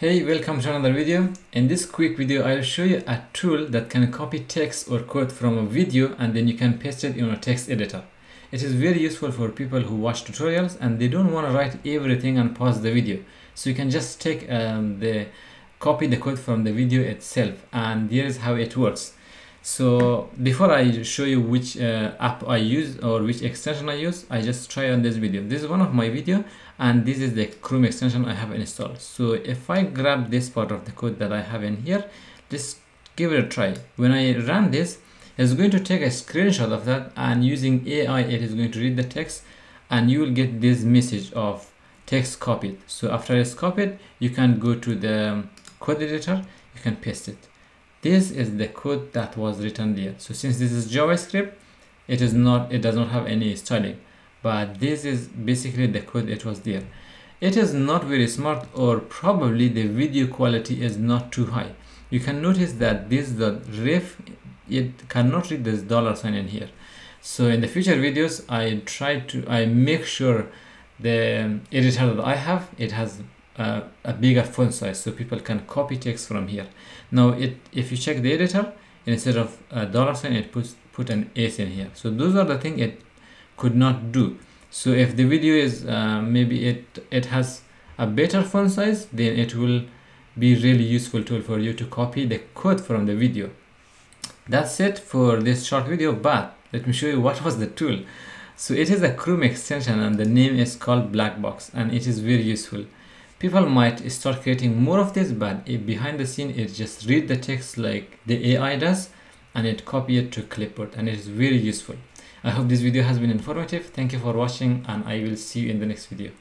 Hey, welcome to another video. In this quick video, I'll show you a tool that can copy text or code from a video and then you can paste it in your text editor. It is very useful for people who watch tutorials and they don't want to write everything and pause the video. So you can just take copy the code from the video itself, and here's how it works. So before I show you which app I use or which extension I use, I just try on this video. This is one of my video and this is the Chrome extension I have installed. So if I grab this part of the code that I have in here, just give it a try. When I run this, it's going to take a screenshot of that, and using AI, it is going to read the text and you will get this message of text copied. So after it's copied, you can go to the code editor, you can paste it. This is the code that was written there. So since this is JavaScript, it does not have any styling, but this is basically the code it was there. It is not very smart, or probably the video quality is not too high. You can notice that this .ref, it cannot read this $ sign in here. So in the future videos, I make sure the editor that I have, it has a bigger font size so people can copy text from here. Now if you check the editor, instead of a $, it put an S in here. So those are the things it could not do. So if the video is maybe it has a better font size, then it will be really useful tool for you to copy the code from the video. That's it for this short video, but let me show you what was the tool. So it is a Chrome extension and the name is called Blackbox, and it is very useful. People might start creating more of this, but behind the scene, it just read the text like the AI does and it copy it to clipboard, and it is very useful. I hope this video has been informative. Thank you for watching, and I will see you in the next video.